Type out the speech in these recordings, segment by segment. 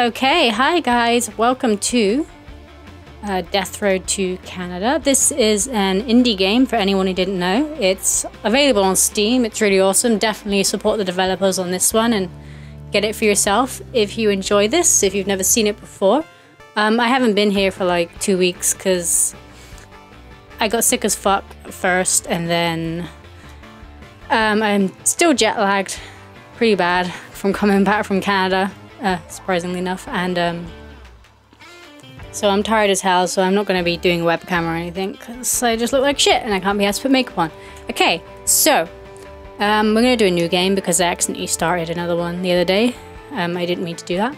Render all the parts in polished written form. Okay, hi guys, welcome to Death Road to Canada. This is an indie game for anyone who didn't know. It's available on Steam, it's really awesome. Definitely support the developers on this one and get it for yourself if you enjoy this, if you've never seen it before. I haven't been here for like 2 weeks because I got sick as fuck at first and then I'm still jet lagged pretty bad from coming back from Canada. Surprisingly enough, and so I'm tired as hell, so I'm not going to be doing webcam or anything because I just look like shit and I can't be asked to put makeup on. Okay, so we're going to do a new game because I accidentally started another one the other day. I didn't mean to do that.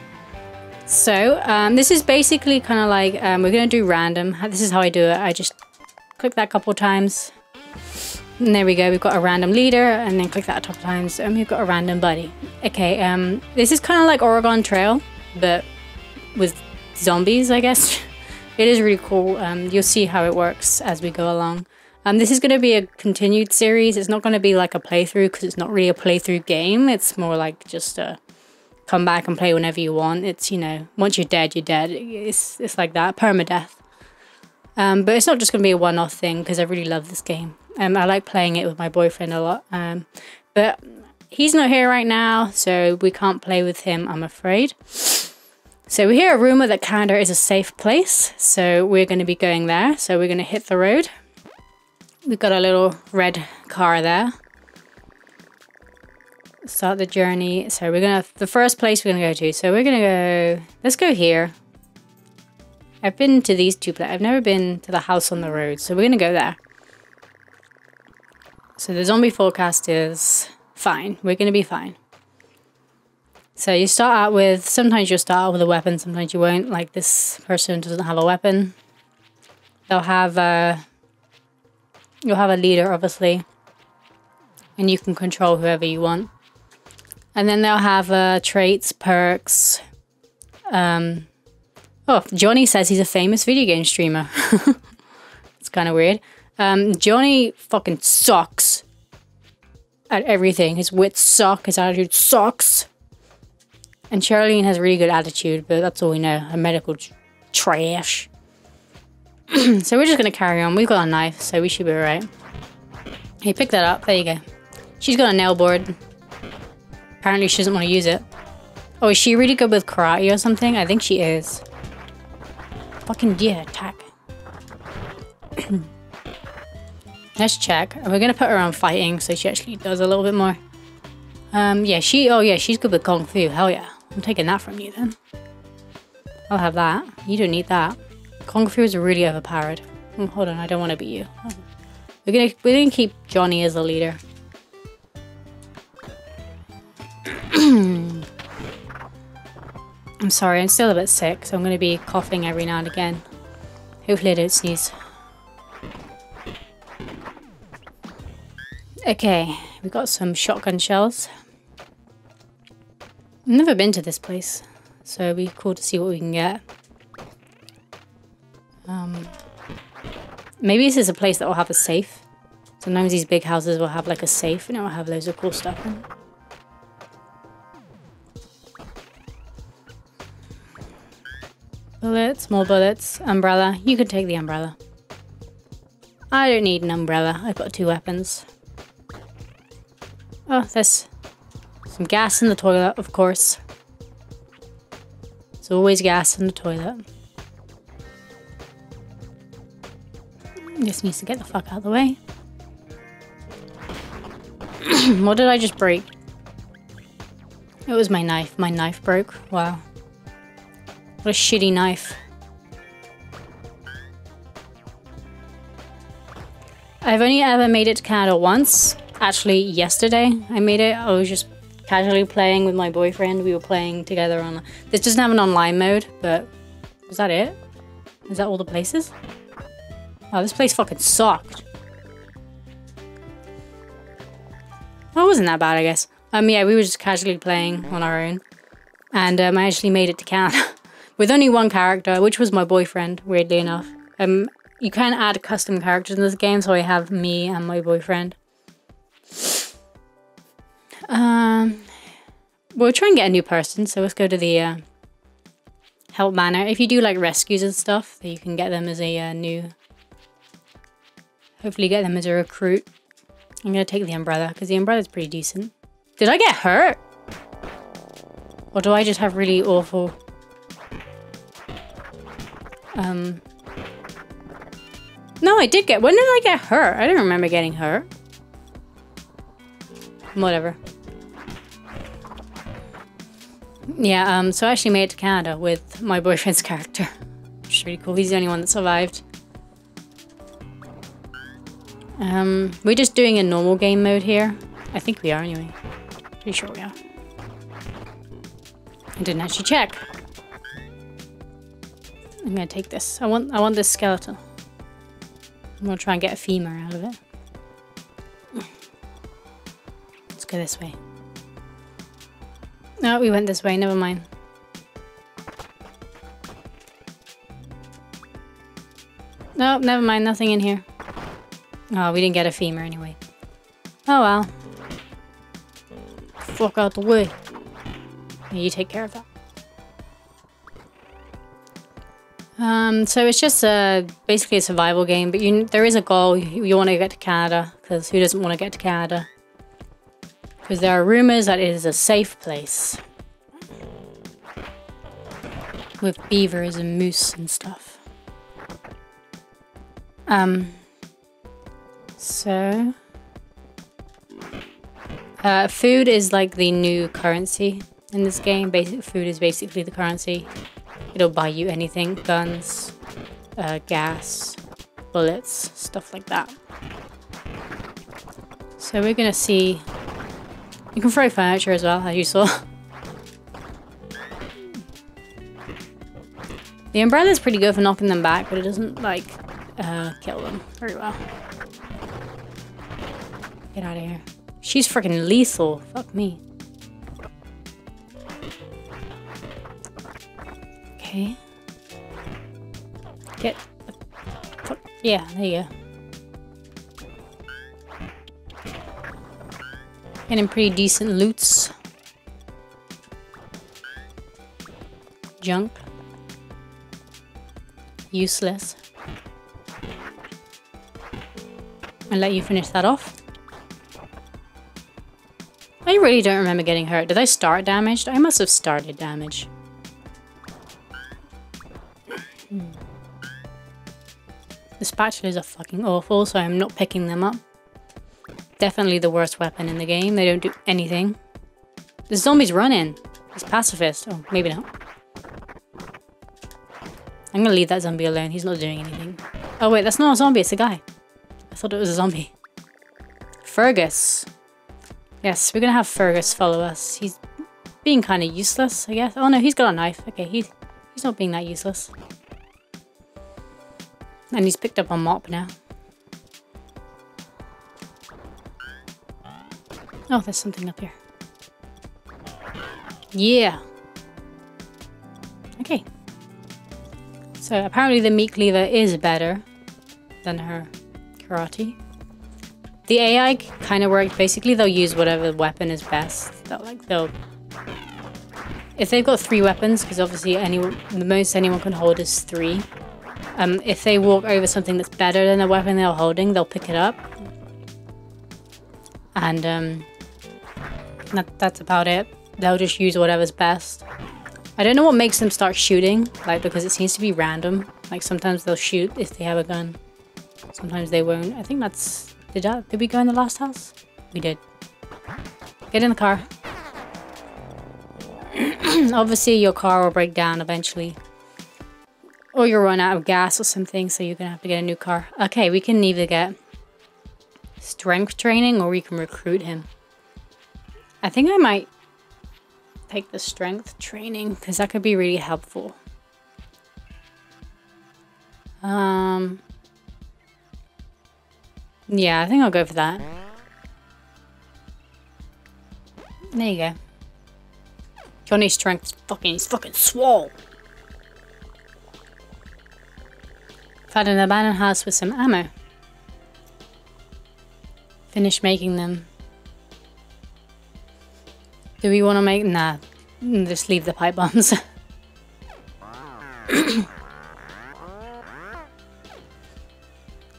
So this is basically kind of like we're going to do random. This is how I do it. I just click that a couple times and there we go, we've got a random leader, and then click that a couple times and we've got a random buddy. Okay, this is kind of like Oregon Trail, but with zombies, I guess. It is really cool. You'll see how it works as we go along. This is going to be a continued series. It's not going to be like a playthrough because it's not really a playthrough game. It's more like just a come back and play whenever you want. It's, you know, once you're dead, you're dead. It's like that, permadeath. But it's not just going to be a one-off thing because I really love this game. I like playing it with my boyfriend a lot, but he's not here right now, so we can't play with him, I'm afraid. So we hear a rumor that Canada is a safe place, so we're going to be going there. So we're going to hit the road. We've got a little red car there. Start the journey. So we're going to, the first place we're going to go to. So we're going to go, let's go here. I've been to these two places. I've never been to the house on the road, so we're going to go there. So the zombie forecast is fine. We're going to be fine. So you start out with, sometimes you'll start out with a weapon, sometimes you won't. Like this person doesn't have a weapon. They'll have a, you'll have a leader, obviously. And you can control whoever you want. And then they'll have traits, perks. Oh, Johnny says he's a famous video game streamer. It's kind of weird. Johnny fucking sucks at everything. His wits suck, his attitude sucks. And Charlene has really good attitude, but that's all we know. Her medical trash. So we're just going to carry on. We've got a knife, so we should be alright. Hey, pick that up. There you go. She's got a nail board. Apparently she doesn't want to use it. Oh, is she really good with karate or something? I think she is. Fucking deer attack. Let's check. And we're going to put her on fighting so she actually does a little bit more. Yeah, she... Oh, yeah, she's good with Kung Fu. Hell yeah. I'm taking that from you then. I'll have that. You don't need that. Kung Fu is really overpowered. Oh, hold on, I don't want to be you. Oh. We're gonna keep Johnny as the leader. I'm sorry, I'm still a bit sick, so I'm going to be coughing every now and again. Hopefully I don't sneeze. Okay, we've got some shotgun shells. I've never been to this place, so it'll be cool to see what we can get. Maybe this is a place that will have a safe. Sometimes these big houses will have like a safe and it will have loads of cool stuff in it. Bullets, more bullets, umbrella. You can take the umbrella. I don't need an umbrella, I've got two weapons. Oh, there's some gas in the toilet, of course. There's always gas in the toilet. Just needs to get the fuck out of the way. What did I just break? It was my knife. My knife broke. Wow. What a shitty knife. I've only ever made it to Canada once. Actually, yesterday I made it. I was just casually playing with my boyfriend. We were playing together on... This doesn't have an online mode, but... Was that it? Is that all the places? Oh, this place fucking sucked. Well, it wasn't that bad, I guess. Yeah, we were just casually playing on our own. And I actually made it to Canada. With only one character, which was my boyfriend, weirdly enough. You can add custom characters in this game, so I have me and my boyfriend. We'll try and get a new person, so let's go to the help man out. If you do like rescues and stuff, you can get them as a new... Hopefully get them as a recruit. I'm gonna take the umbrella, because the umbrella's pretty decent. Did I get hurt? Or do I just have really awful... No, I did get... When did I get hurt? I don't remember getting hurt. Whatever. Yeah, so I actually made it to Canada with my boyfriend's character. Which is really cool. He's the only one that survived. We're just doing a normal game mode here. I think we are anyway. Pretty sure we are. I didn't actually check. I'm gonna take this. I want this skeleton. I'm gonna try and get a femur out of it. Let's go this way. No, we went this way, never mind. No, never mind, nothing in here. Oh, we didn't get a femur anyway. Oh well. Fuck out the way. You take care of that. So it's just basically a survival game, but there is a goal. You want to get to Canada, because who doesn't want to get to Canada? Because there are rumors that it is a safe place. With beavers and moose and stuff. So... food is like the new currency in this game. Food is basically the currency. It'll buy you anything. Guns, gas, bullets, stuff like that. So we're gonna see... You can throw furniture as well, as you saw. The umbrella's pretty good for knocking them back, but it doesn't, like, kill them very well. Get out of here. She's freaking lethal. Fuck me. Okay. Get the fuck. Yeah, there you go. Getting pretty decent loots. Junk. Useless. I'll let you finish that off. I really don't remember getting hurt. Did I start damaged? I must have started damage. The spatulas are fucking awful, so I'm not picking them up. Definitely the worst weapon in the game. They don't do anything. The zombie's running. He's pacifist. Oh, maybe not. I'm gonna leave that zombie alone. He's not doing anything. Oh wait, that's not a zombie. It's a guy. I thought it was a zombie. Fergus. Yes, we're gonna have Fergus follow us. He's being kind of useless, I guess. Oh no, he's got a knife. Okay, he's not being that useless. And he's picked up a mop now. Oh, there's something up here. Yeah. Okay. So apparently the meat cleaver is better than her karate. The AI kind of works. Basically, they'll use whatever weapon is best. If they've got three weapons, because obviously the most anyone can hold is three. If they walk over something that's better than the weapon they're holding, they'll pick it up. And that's about it. They'll just use whatever's best. I don't know what makes them start shooting, like, because it seems to be random. Like, sometimes they'll shoot if they have a gun. Sometimes they won't. I think that's... Did we go in the last house? We did. Get in the car. Obviously, your car will break down eventually. Or you'll run out of gas or something, so you're gonna have to get a new car. Okay, we can either get strength training or we can recruit him. I think I might take the strength training because that could be really helpful. Yeah, I think I'll go for that. There you go. Johnny's strength is fucking swole. Found an abandoned house with some ammo. Finish making them. Do we want to make... Nah. Just leave the pipe bombs.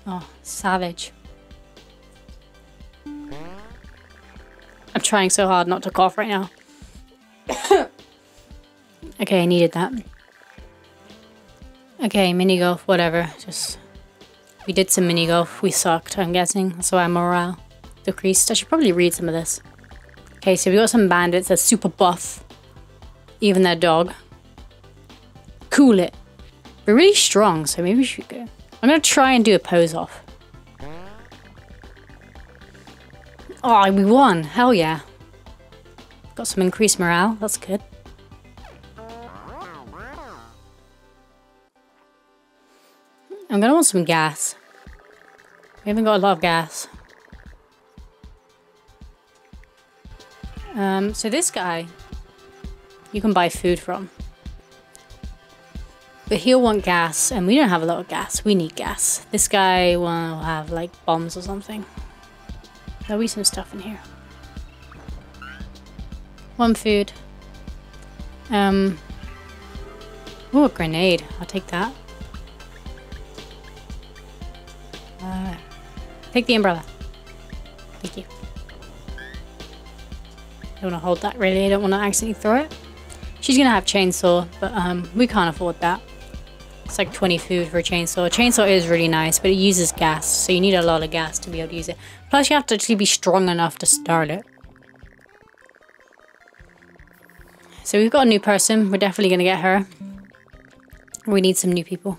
Oh, savage. I'm trying so hard not to cough right now. Okay, I needed that. Okay, mini golf, whatever. Just we did some mini golf. We sucked, I'm guessing. That's why our morale decreased. I should probably read some of this. Okay, so we got some bandits that's super buff. Even their dog. Cool it. We're really strong, so maybe we should go. I'm gonna try and do a pose off. Oh, we won. Hell yeah. Got some increased morale. That's good. I'm gonna want some gas. We haven't got a lot of gas. So this guy, you can buy food from. But he'll want gas, and we don't have a lot of gas. We need gas. This guy will have, like, bombs or something. There'll be some stuff in here. One food. Ooh, a grenade. I'll take that. Take the umbrella. Thank you. I don't want to hold that, really. I don't want to accidentally throw it. She's going to have chainsaw, but we can't afford that. It's like 20 food for a chainsaw. A chainsaw is really nice, but it uses gas, so you need a lot of gas to be able to use it. Plus, you have to actually be strong enough to start it. So we've got a new person. We're definitely going to get her. We need some new people.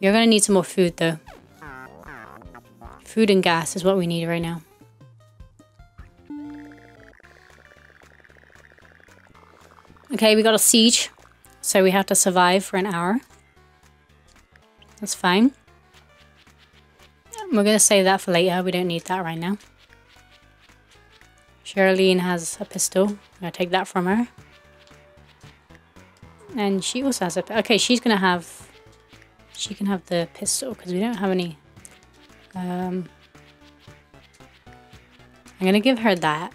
You're going to need some more food, though. Food and gas is what we need right now. Okay, we got a siege, so we have to survive for an hour. That's fine. We're going to save that for later. We don't need that right now. Charlene has a pistol. I'm going to take that from her. And she also has a... Okay, she's going to have... She can have the pistol because we don't have any... I'm going to give her that.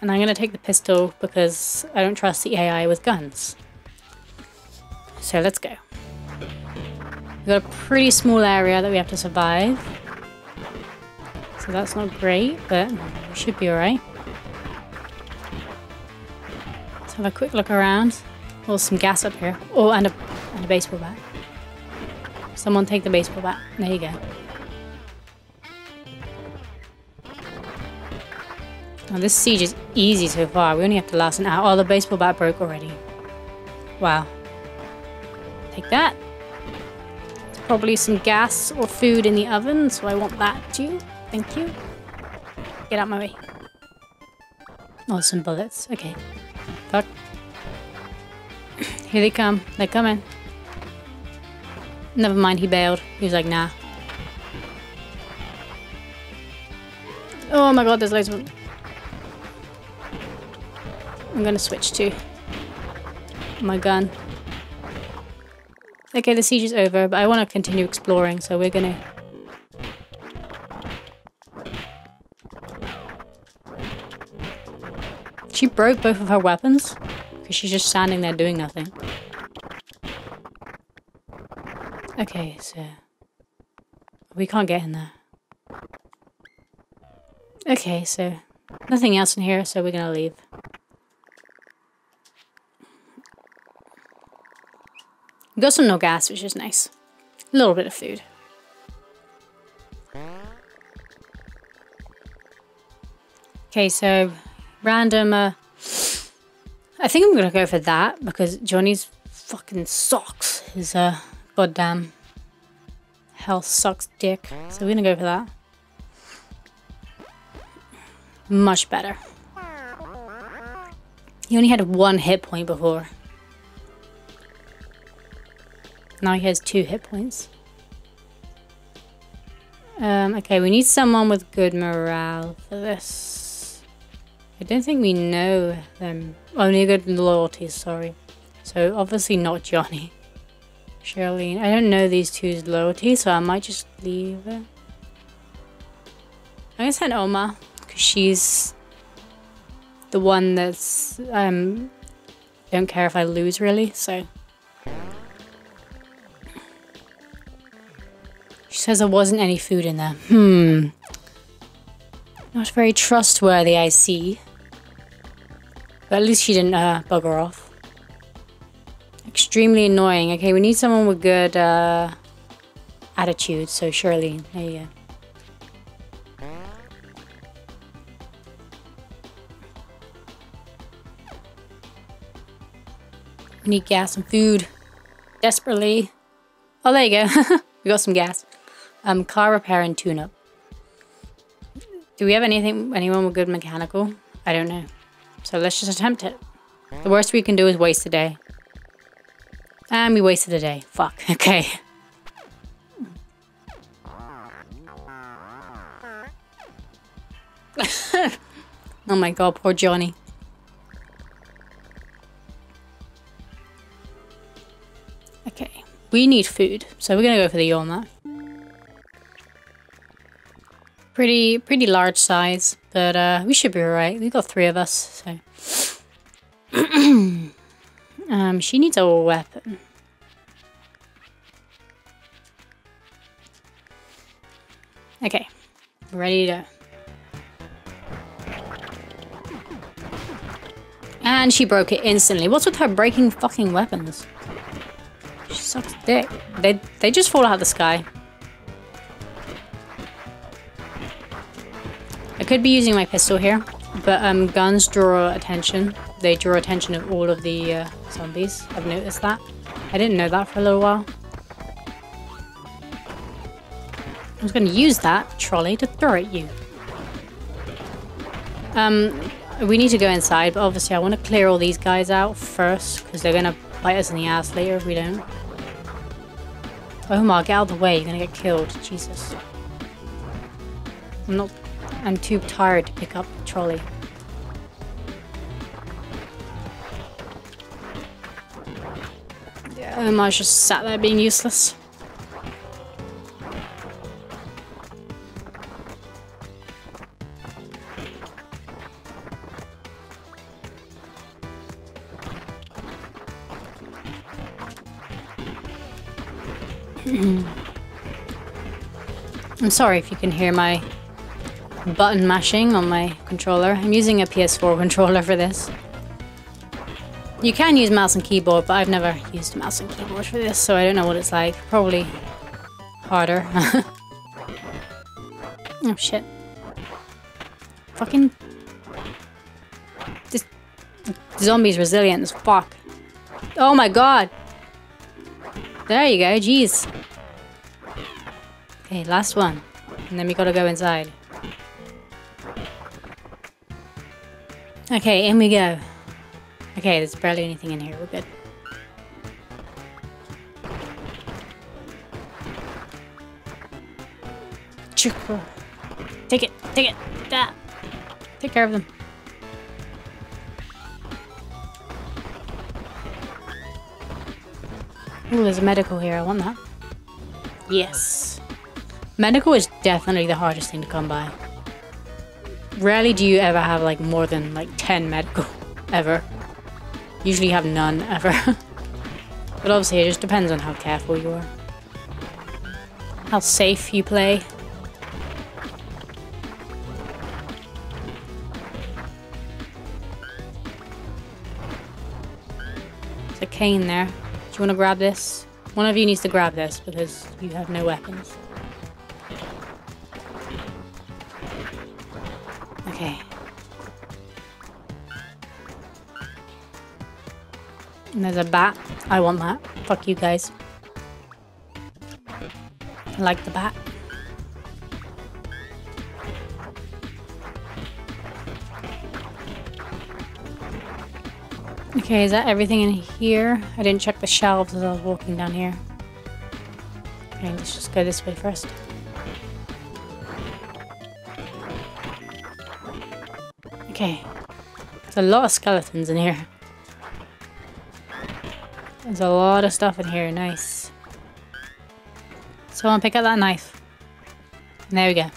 And I'm going to take the pistol because I don't trust the AI with guns. So let's go. We've got a pretty small area that we have to survive. So that's not great, but we should be alright. Let's have a quick look around. Oh, some gas up here. Oh, and a baseball bat. Someone take the baseball bat. There you go. Now this siege is easy so far. We only have to last an hour. Oh, the baseball bat broke already. Wow. Take that. There's probably some gas or food in the oven, so I want that too. Thank you. Get out my way. Oh, some bullets. Okay. Fuck. Here they come. They're coming. Never mind, he bailed. He was like, nah. Oh my god, there's loads of... I'm gonna switch to my gun. Okay, the siege is over, but I want to continue exploring, so we're gonna... She broke both of her weapons, because she's just standing there doing nothing. Okay, so... We can't get in there. Okay, so... Nothing else in here, so we're gonna leave. We got some no gas, which is nice. A little bit of food. Okay, so random. I think I'm gonna go for that because Johnny's fucking sucks. His goddamn health sucks dick. So we're gonna go for that. Much better. He only had one hit point before. Now he has 2 hit points. Okay, we need someone with good morale for this. I don't think we know them. Only good loyalties, sorry. So obviously not Johnny. Charlene. I don't know these two's loyalty, so I might just leave it. I'm gonna send Oma, because she's the one that's don't care if I lose really, so Says there wasn't any food in there. Not very trustworthy, I see. But at least she didn't bugger off. Extremely annoying. Okay, we need someone with good attitude, so Shirley, there you go. We need gas and food. Desperately. Oh, there you go. We got some gas. Car repair and tune-up. Do we have anyone with good mechanical? I don't know. So let's just attempt it. The worst we can do is waste a day. And we wasted a day. Fuck. Okay. Oh my god, poor Johnny. Okay. We need food, so we're gonna go for the yawn there. Pretty large size, but we should be alright. We've got three of us, so... she needs a weapon. Okay, ready to... And she broke it instantly. What's with her breaking fucking weapons? She sucks dick. They just fall out of the sky. I could be using my pistol here, but guns draw attention. They draw attention of all of the zombies. I've noticed that. I didn't know that for a little while. I was going to use that trolley to throw at you. We need to go inside, but obviously I want to clear all these guys out first, because they're going to bite us in the ass later if we don't. Omar, get out of the way. You're going to get killed. Jesus. I'm too tired to pick up the trolley. Yeah, Omar's just sat there being useless. I'm sorry if you can hear my button mashing on my controller. I'm using a PS4 controller for this. You can use mouse and keyboard, but I've never used a mouse and keyboard for this, so I don't know what it's like. Probably harder. Oh shit. Fucking... This zombie's resilient as fuck. Oh my god! There you go, jeez. Okay, last one. And then we gotta go inside. Okay, in we go. Okay, there's barely anything in here. We're good. Take it, take it. Ah. Take care of them. Ooh, there's a medical here. I want that. Yes. Medical is definitely the hardest thing to come by. Rarely do you ever have like more than like 10 medical ever. Usually have none ever. But obviously it just depends on how careful you are. How safe you play. There's a cane there. Do you want to grab this? One of you needs to grab this because you have no weapons. Okay. And there's a bat. I want that. Fuck you guys. I like the bat. Okay, is that everything in here? I didn't check the shelves as I was walking down here. Okay, let's just go this way first. Okay, there's a lot of skeletons in here. There's a lot of stuff in here, nice. So I'll pick up that knife. And there we go.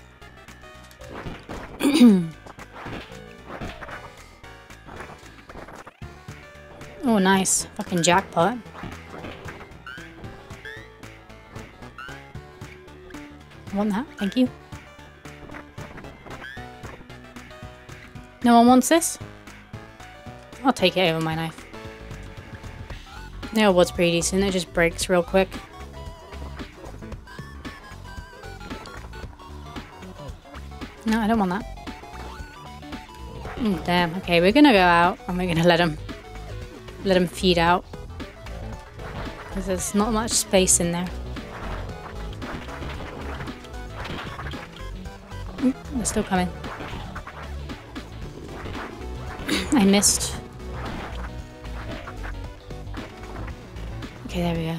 Oh, nice. Fucking jackpot. want that, thank you. No one wants this? I'll take it over my knife. The old one's pretty decent, it just breaks real quick. No, I don't want that. Oh, damn, okay, we're gonna go out and we're gonna let them feed out. Because there's not much space in there. Ooh, they're still coming. I missed. Okay, there we go.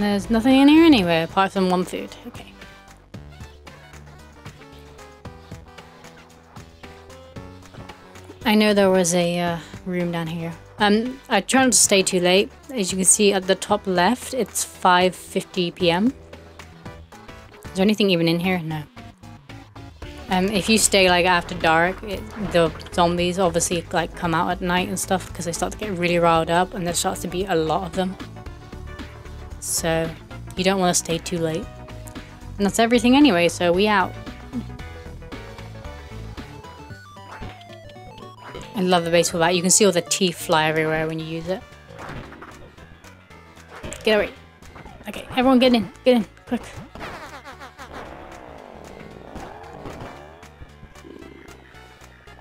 There's nothing in here anywhere apart from one food. Okay. I know there was a room down here. I try not to stay too late. As you can see at the top left, it's 5:50 p.m. Is there anything even in here? No. If you stay like after dark, the zombies obviously like come out at night and stuff because they start to get really riled up and there starts to be a lot of them. So you don't want to stay too late. And that's everything anyway, so we out. I love the baseball bat. You can see all the teeth fly everywhere when you use it. Get away. Okay, everyone get in, quick.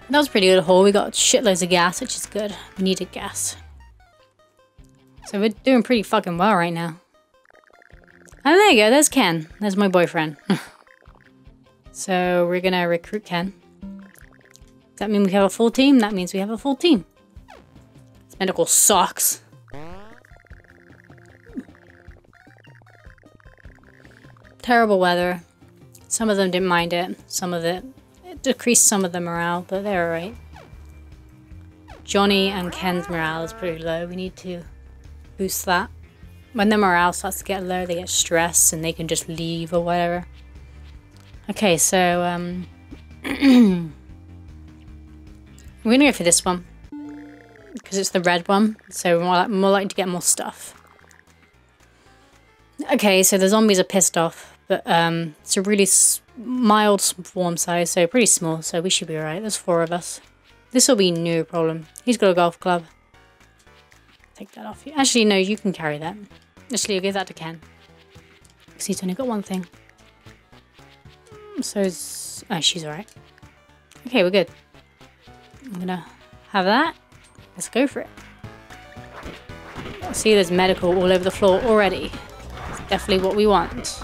That was a pretty good haul. We got shitloads of gas, which is good. We needed gas. So we're doing pretty fucking well right now. Oh, there you go. There's Ken. There's my boyfriend. So we're going to recruit Ken. Does that mean we have a full team? That means we have a full team. This medical sucks. Terrible weather. Some of them didn't mind it. Some of it. Decreased some of the morale, but they're alright. Johnny and Ken's morale is pretty low. We need to boost that. When their morale starts to get low, they get stressed and they can just leave or whatever. Okay, so we're gonna go for this one because it's the red one, so we're more likely to get more stuff. Okay, so the zombies are pissed off, but it's a really mild swarm size, so pretty small, so we should be alright. There's four of us. This will be no problem. He's got a golf club. Take that off you. Actually, no, you can carry that. Actually, you'll give that to Ken. Because he's only got one thing. So, oh, she's alright. Okay, we're good. I'm gonna have that. Let's go for it. See, there's medical all over the floor already. It's definitely what we want.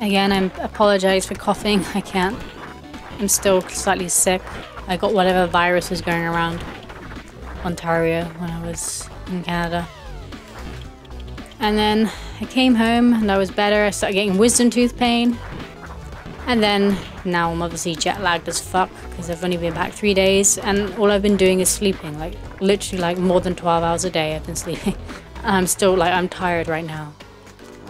Again, I apologize for coughing. I can't. I'm still slightly sick. I got whatever virus was going around Ontario when I was in Canada. And then I came home and I was better. I started getting wisdom tooth pain. And then now I'm obviously jet lagged as fuck because I've only been back 3 days and all I've been doing is sleeping. Like literally like more than 12 hours a day I've been sleeping. And I'm still like, I'm tired right now.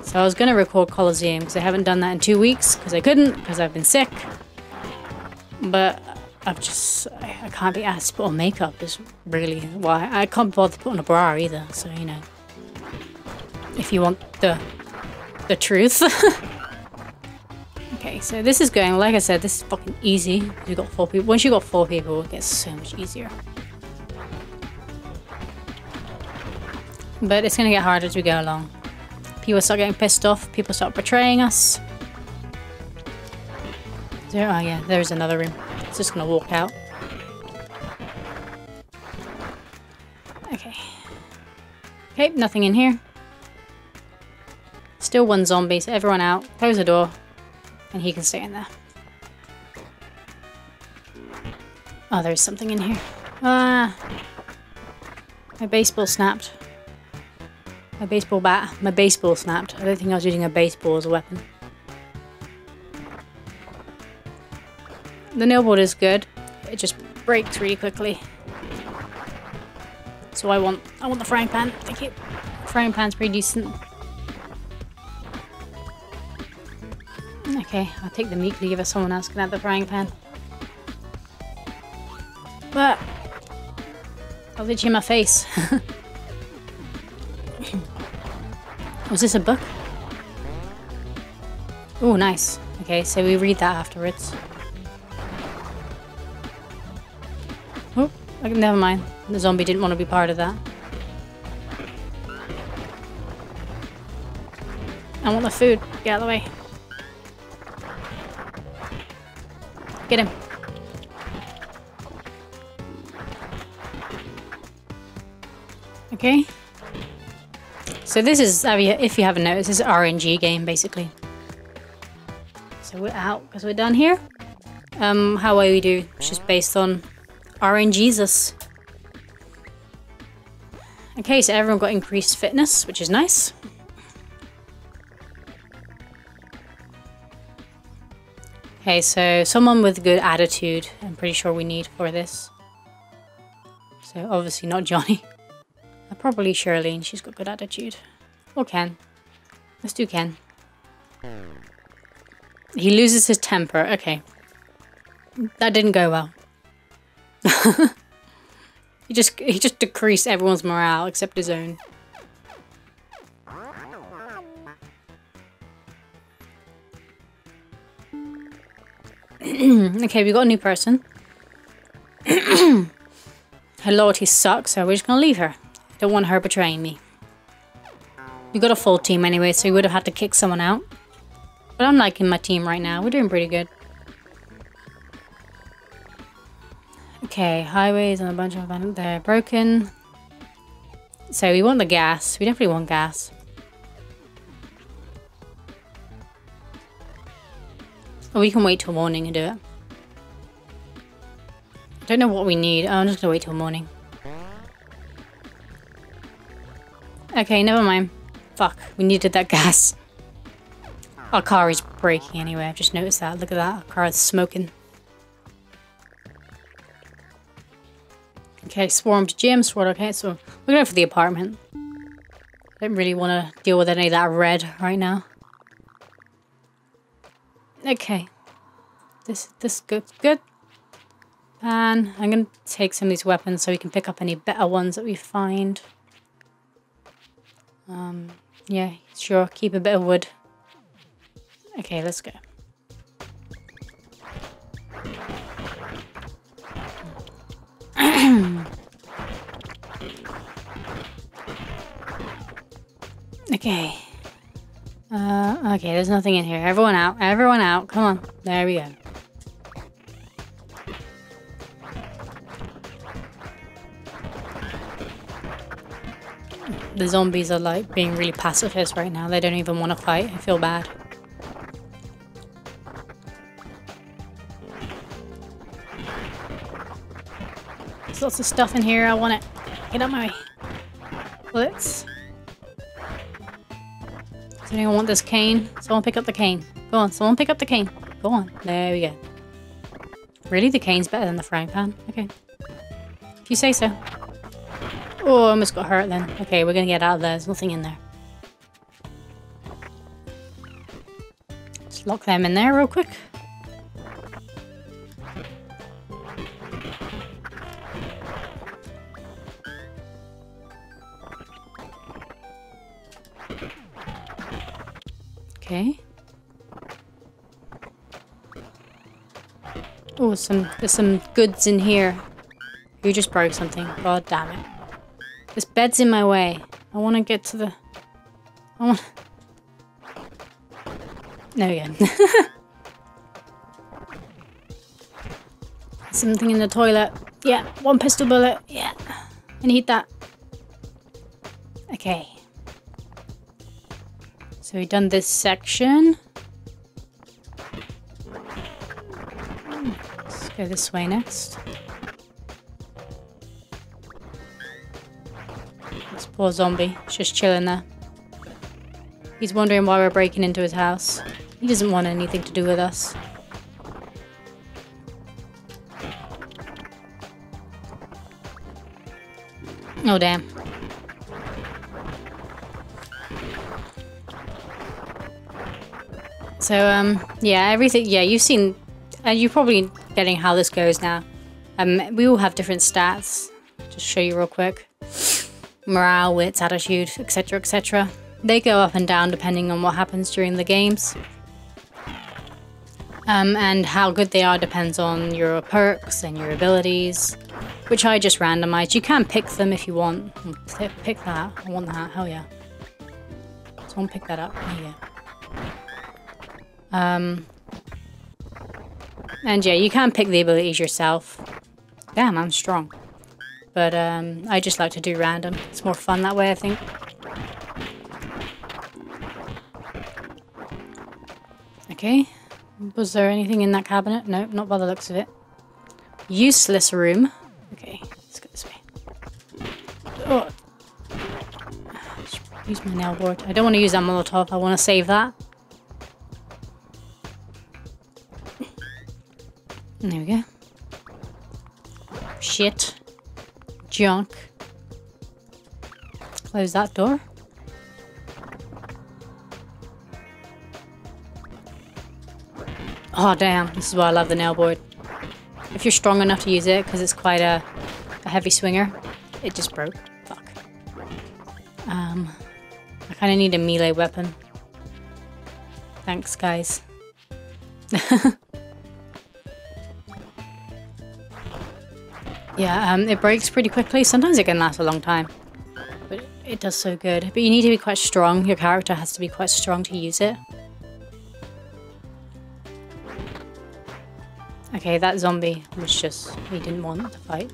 So I was going to record Coliseum because I haven't done that in 2 weeks because I couldn't because I've been sick. But I can't be asked to put on makeup is really why. I can't bother to put on a bra either. So, you know, if you want the truth. Okay, so this is going, like I said, this is fucking easy. You've got four people. Once you've got four people, it gets so much easier. But it's going to get harder as we go along. People start getting pissed off. People start betraying us. There, oh yeah, there's another room. It's just going to walk out. Okay. Okay, nothing in here. Still one zombie, so everyone out. Close the door. And he can stay in there. Oh, there's something in here. Ah! My baseball snapped. My baseball bat. My baseball snapped. I don't think I was using a baseball as a weapon. The nailboard is good. It just breaks really quickly. So I want the frying pan. Thank you. Frying pan's pretty decent. Okay, I'll take the meat lever. Someone else can have the frying pan. But I'll itch in my face. Was this a book? Oh, nice. Okay, so we read that afterwards. Oh, never mind. The zombie didn't want to be part of that. I want the food. Get out of the way. Get him. Okay. So this is, if you haven't noticed, this is an RNG game, basically. So we're out, because we're done here. How well we do is just based on RNGesus. Okay, so everyone got increased fitness, which is nice. Okay, so someone with good attitude, I'm pretty sure we need for this. So obviously not Johnny. Probably Charlene, she's got good attitude. Or Ken. Let's do Ken. He loses his temper, okay. That didn't go well. He just decreased everyone's morale except his own. Okay, we got a new person. Her loyalty sucks, so we're just gonna leave her. Don't want her betraying me. We got a full team anyway, so we would have had to kick someone out. But I'm liking my team right now. We're doing pretty good. Okay, highways and a bunch of them. They're broken. So we want the gas. We definitely want gas. Or we can wait till morning and do it. I don't know what we need. Oh, I'm just gonna wait till morning. Okay, never mind. Fuck, we needed that gas. Our car is braking anyway, I've just noticed that. Look at that, our car is smoking. Okay, swarmed gym, sword, okay, so we're going for the apartment. I don't really want to deal with any of that red right now. Okay. This good, good. And I'm going to take some of these weapons so we can pick up any better ones that we find. Yeah, sure, keep a bit of wood. Okay, let's go. Okay. Okay, there's nothing in here. Everyone out, come on. There we go. The zombies are like being really pacifist right now. They don't even want to fight. I feel bad. There's lots of stuff in here. I want it. Get out of my way. Bullets. Does anyone want this cane? Someone pick up the cane. Go on. Someone pick up the cane. Go on. There we go. Really? The cane's better than the frying pan? Okay. If you say so. Oh, I almost got hurt then. Okay, we're gonna get out of there. There's nothing in there. Just lock them in there real quick. Okay. Oh, there's some goods in here. You just broke something. God damn it. This bed's in my way. I want to get to the... There we go. Something in the toilet. Yeah, one pistol bullet. Yeah. I need that. Okay. So we've done this section. Let's go this way next. Poor zombie, just chilling there. He's wondering why we're breaking into his house. He doesn't want anything to do with us. Oh damn. So yeah, everything. Yeah, you've seen, you're probably getting how this goes now. We all have different stats. Just show you real quick. Morale, wits, attitude, etc, etc. They go up and down depending on what happens during the games. And how good they are depends on your perks and your abilities, which I just randomized. You can pick them if you want. Pick that. I want that. Hell yeah. Someone pick that up. There you go. And yeah, you can pick the abilities yourself. Damn, I'm strong. But I just like to do random. It's more fun that way, I think. Okay. Was there anything in that cabinet? No, not by the looks of it. Useless room. Okay, let's go this way. Oh. Use my nail board. I don't want to use that Molotov. I want to save that. There we go. Shit. Junk. Close that door. Oh damn, this is why I love the nail board. If you're strong enough to use it, because it's quite a heavy swinger. It just broke. Fuck. I kind of need a melee weapon. Thanks, guys. Yeah, it breaks pretty quickly. Sometimes it can last a long time. But it does so good. But you need to be quite strong. Your character has to be quite strong to use it. Okay, that zombie was just, he didn't want to fight.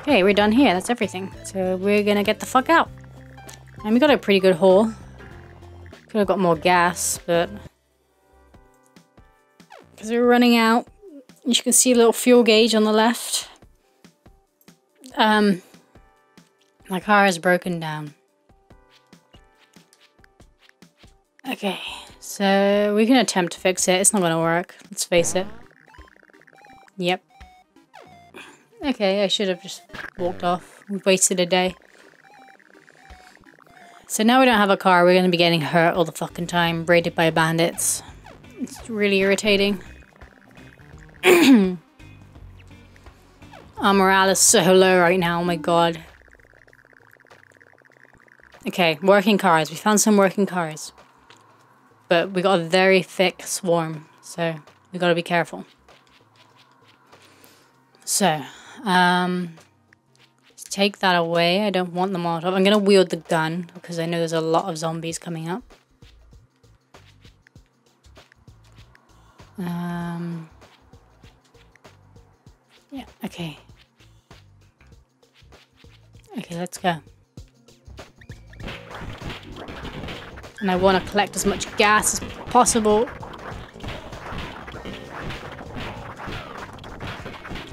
Okay, we're done here. That's everything. So we're gonna get the fuck out. And we got a pretty good haul. Could have got more gas, but... because we're running out. You can see a little fuel gauge on the left. My car is broken down. Okay. So, we can attempt to fix it. It's not gonna work. Let's face it. Yep. Okay, I should have just walked off. We've wasted a day. So now we don't have a car. We're gonna be getting hurt all the fucking time. Raided by bandits. It's really irritating. Our morale is so low right now. Oh my god. Okay, working cars. We found some working cars. But we got a very thick swarm, so we got to be careful. So, let's take that away. I don't want the Molotov. I'm going to wield the gun because I know there's a lot of zombies coming up. Yeah, okay. Okay, let's go. And I want to collect as much gas as possible.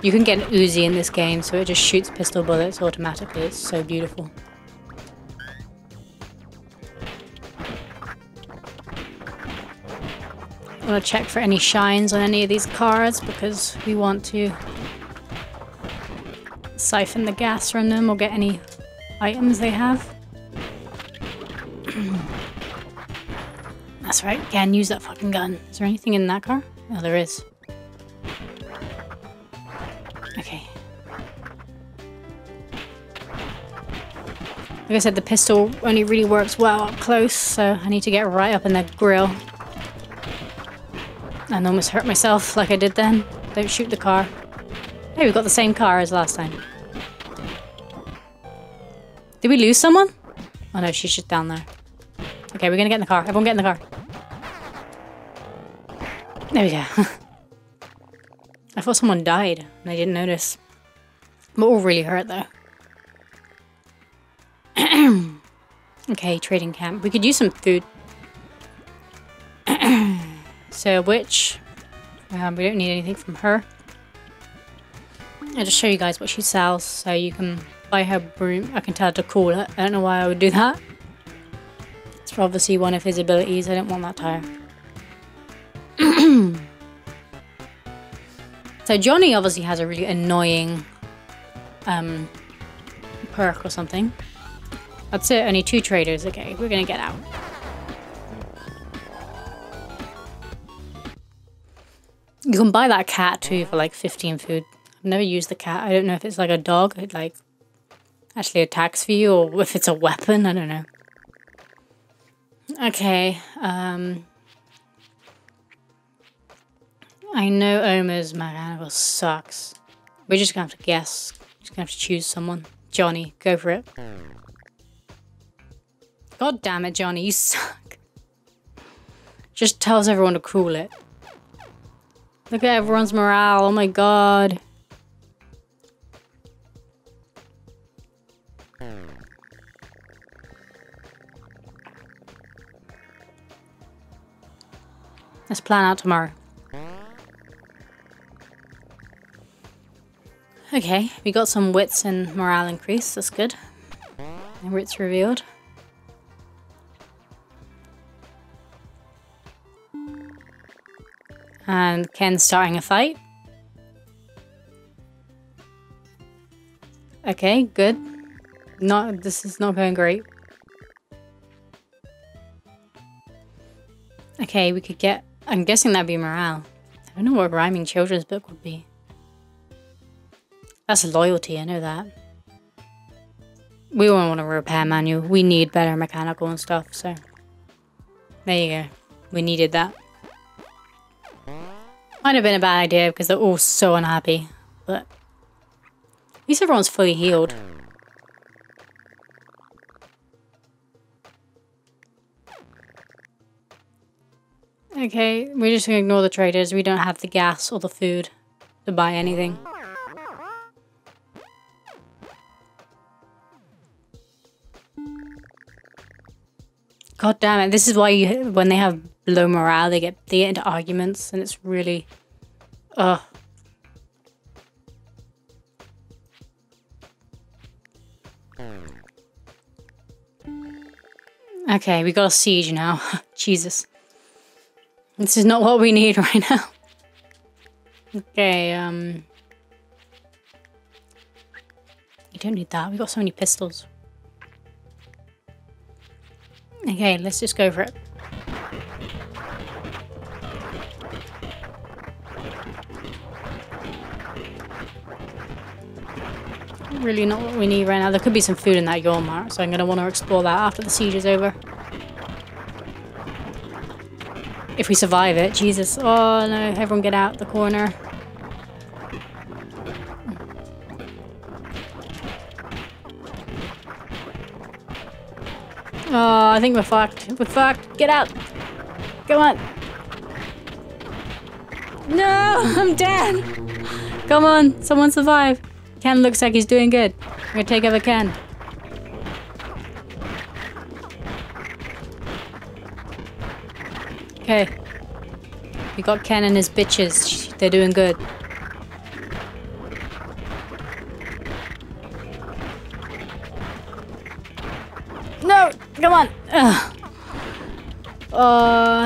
You can get an Uzi in this game, so it just shoots pistol bullets automatically. It's so beautiful. I want to check for any shines on any of these cars because we want to siphon the gas from them or get any items they have. That's right, again, use that fucking gun. Is there anything in that car? Oh, there is. Okay. Like I said, the pistol only really works well up close, so I need to get right up in the grill. And almost hurt myself like I did then. Don't shoot the car. Hey, we got the same car as last time. Did we lose someone? Oh no, she's just down there. Okay, we're gonna get in the car. Everyone get in the car. There we go. I thought someone died and I didn't notice. We're all really hurt though. Okay, trading camp. We could use some food. So, witch. We don't need anything from her. I'll just show you guys what she sells so you can buy her broom. I can tell her to call it. I don't know why I would do that. It's obviously one of his abilities. I don't want that tire. So Johnny obviously has a really annoying perk or something. That's it, only 2 traders. Okay, we're gonna get out. You can buy that cat too for like 15 food. I've never used the cat. I don't know if it's like a dog. It like actually attacks for you or if it's a weapon. I don't know. Okay. I know Omer's mechanical sucks. We're just gonna have to guess. Just gonna have to choose someone. Johnny, go for it. God damn it, Johnny, you suck. Just tells everyone to cool it. Look at everyone's morale, oh my god. Let's plan out tomorrow. Okay, we got some wits and morale increase, that's good. And wits revealed. And Ken's starting a fight. Okay, good. Not, this is not going great. Okay, we could get, I'm guessing that'd be morale. I don't know what rhyming children's book would be. That's loyalty, I know that. We won't want a repair manual. We need better mechanical and stuff, so. There you go. We needed that. Might have been a bad idea because they're all so unhappy, but at least everyone's fully healed. Okay, we're just gonna ignore the traders. We don't have the gas or the food to buy anything. God damn it, this is why you, when they have low morale, they get into arguments, and it's really... Ugh. Okay, we got a siege now. Jesus. This is not what we need right now. Okay, You don't need that, we got so many pistols. Okay, let's just go for it. Really not what we need right now. There could be some food in that Yule Mart, so I'm going to want to explore that after the siege is over. If we survive it, Jesus. Oh no, everyone get out the corner. Oh, I think we're fucked. We're fucked. Get out. Come on. No, I'm dead. Come on, someone survive. Ken looks like he's doing good. I'm gonna take over Ken. Okay. We got Ken and his bitches. They're doing good. Come on! Ugh.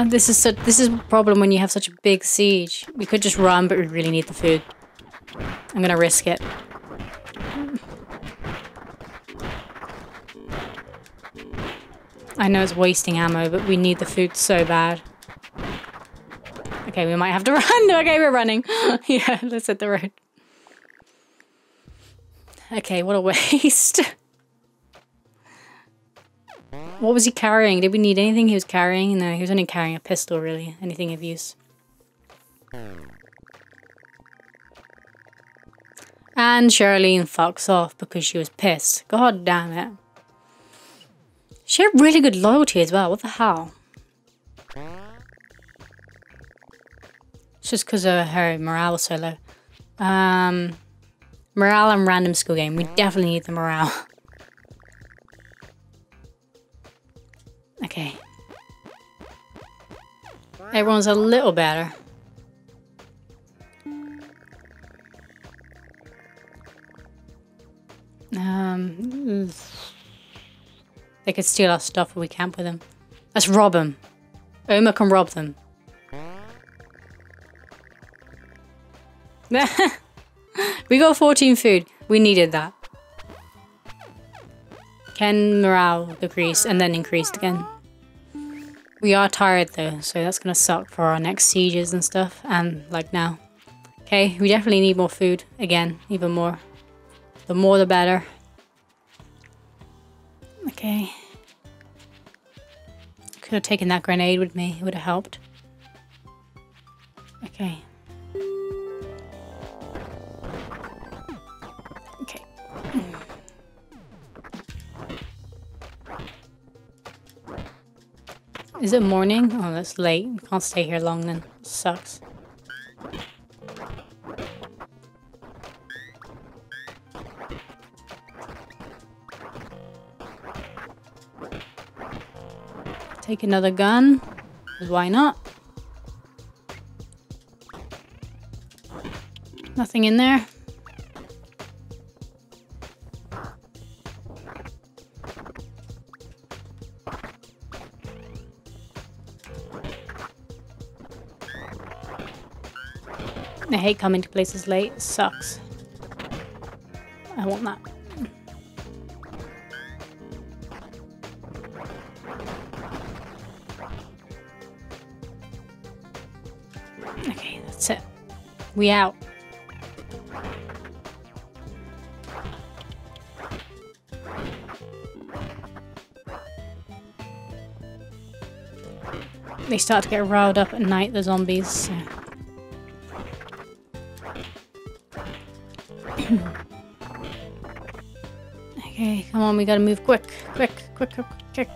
This is a problem when you have such a big siege. We could just run, but we really need the food. I'm gonna risk it. I know it's wasting ammo, but we need the food so bad. Okay, we might have to run. Okay, we're running. Yeah, let's hit the road. Okay, what a waste. What was he carrying? Did we need anything he was carrying? No, he was only carrying a pistol, really. Anything of use. And Charlene fucks off because she was pissed. God damn it. She had really good loyalty as well. What the hell? It's just because her morale was so low. Morale and random skill game. We definitely need the morale. Okay. Everyone's a little better. They could steal our stuff if we camp with them. Let's rob them. Omer can rob them. We got 14 food. We needed that. Ken morale decreased and then increased again. We are tired though, so that's gonna suck for our next sieges and stuff, and like now. Okay, we definitely need more food, again, even more. The more the better. Okay. Could have taken that grenade with me. It would have helped. Okay. Okay. Is it morning? Oh, that's late. Can't stay here long then. Sucks. Take another gun. Why not? Nothing in there. I hate coming to places late. It sucks. I want that. Okay, that's it. We out. They start to get riled up at night, the zombies, so. Okay, come on, we gotta move quick, quick, quick, quick, quick.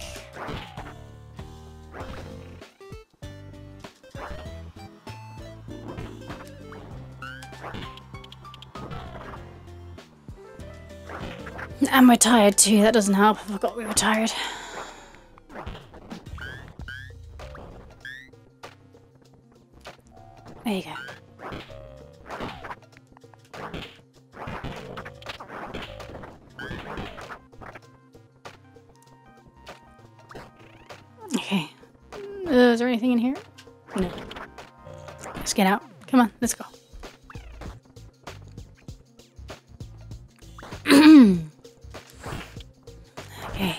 And we're tired too, that doesn't help. I forgot we were tired. There you go. Okay. Is there anything in here? No. Let's get out. Come on, let's go. Okay.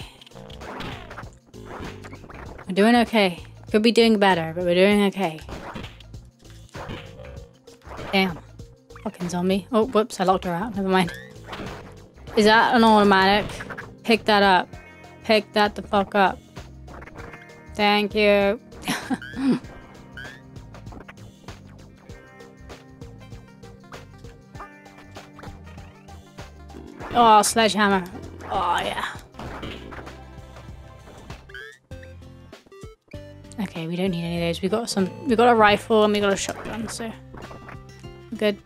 We're doing okay. Could be doing better, but we're doing okay. Damn. Fucking zombie. Oh, whoops, I locked her out. Never mind. Is that an automatic? Pick that up. Pick that the fuck up. Thank you. Oh, sledgehammer. Oh, yeah. Okay, we don't need any of those. We got a rifle and we got a shotgun, so. Good.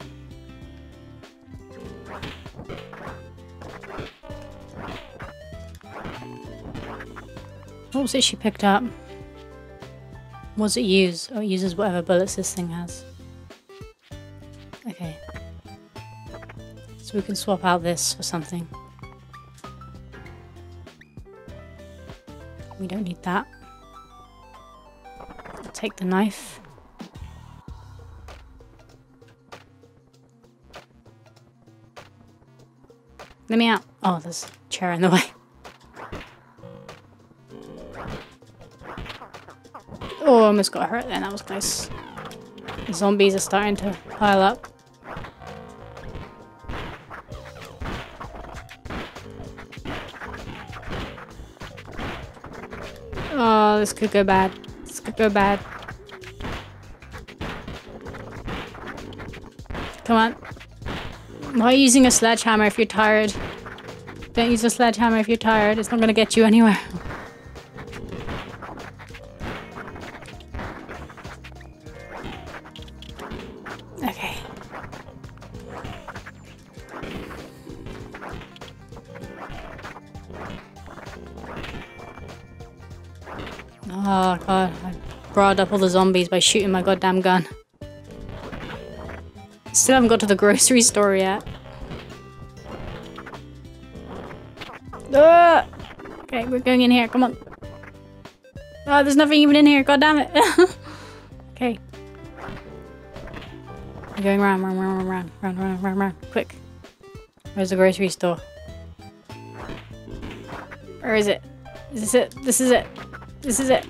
What was it she picked up? What does it use? Oh, it uses whatever bullets this thing has. Okay. So we can swap out this for something. We don't need that. I'll take the knife. Let me out. Oh, there's a chair in the way. Oh, I almost got hurt then. That was close. The zombies are starting to pile up. Oh, this could go bad. This could go bad. Come on. Why are you using a sledgehammer if you're tired? Don't use a sledgehammer if you're tired. It's not going to get you anywhere. Okay. Oh god, I brought up all the zombies by shooting my goddamn gun. Still haven't got to the grocery store yet. Okay, we're going in here. Come on. Oh, there's nothing even in here. God damn it. Okay. We're going round, round, round, round, round, round, round, round. Quick. Where's the grocery store? Where is it? Is this it? This is it. This is it.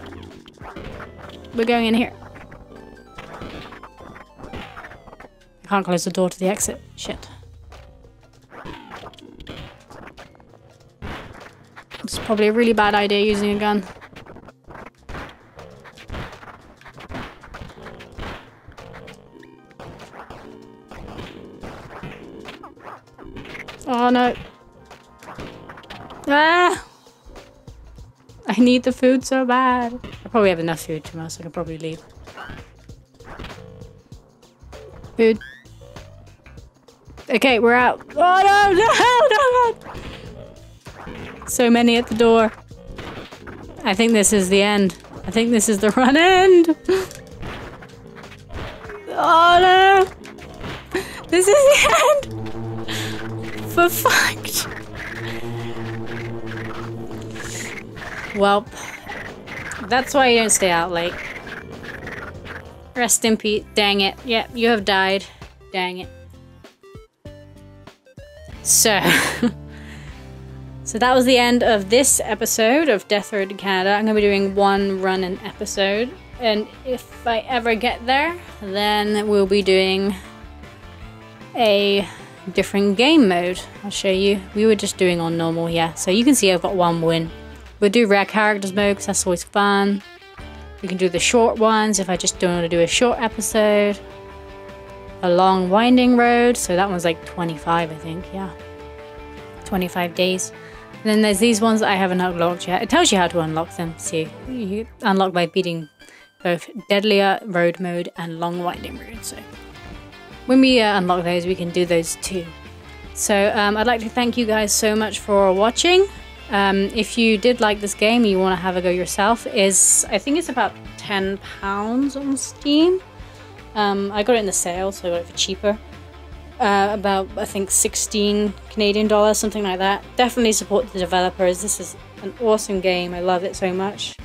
We're going in here. Can't close the door to the exit. Shit. It's probably a really bad idea using a gun. Oh no. Ah! I need the food so bad. I probably have enough food to us. I could probably leave. Food. Okay, we're out. Oh no, no, no, no! So many at the door. I think this is the end. I think this is the run end. Oh no! This is the end! For fuck's sake. Welp. That's why you don't stay out late. Rest in peace. Dang it. Yep, you have died. Dang it. So. So that was the end of this episode of Death Road to Canada. I'm going to be doing one run an episode. And if I ever get there, then we'll be doing a different game mode. I'll show you. We were just doing on normal, yeah. So you can see I've got one win. We'll do Rare Characters Mode because that's always fun. We can do the short ones if I just don't want to do a short episode. A Long Winding Road, so that one's like 25, I think, yeah. 25 days. And then there's these ones that I haven't unlocked yet. It tells you how to unlock them, see. You unlock by beating both Deadlier Road Mode and Long Winding Road, so. When we unlock those, we can do those too. So I'd like to thank you guys so much for watching. If you did like this game and you want to have a go yourself, I think it's about £10 on Steam. I got it in the sale, so I got it for cheaper. About, I think, 16 Canadian dollars, something like that. Definitely support the developers. This is an awesome game. I love it so much.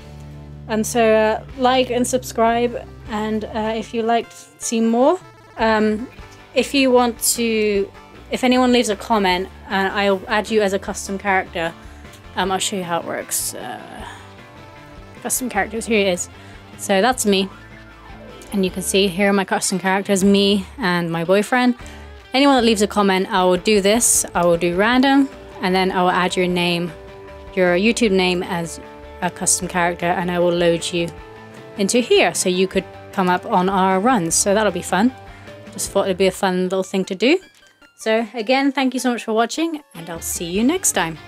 And so, like and subscribe, and if you like to see more. If you want to... If anyone leaves a comment, and I'll add you as a custom character. I'll show you how it works. Custom characters, here it is. So that's me. And you can see here are my custom characters, me and my boyfriend. Anyone that leaves a comment, I will do this. I will do random, and then I will add your name, your YouTube name as a custom character, and I will load you into here so you could come up on our runs. So that'll be fun. Just thought it'd be a fun little thing to do. So again, thank you so much for watching, and I'll see you next time.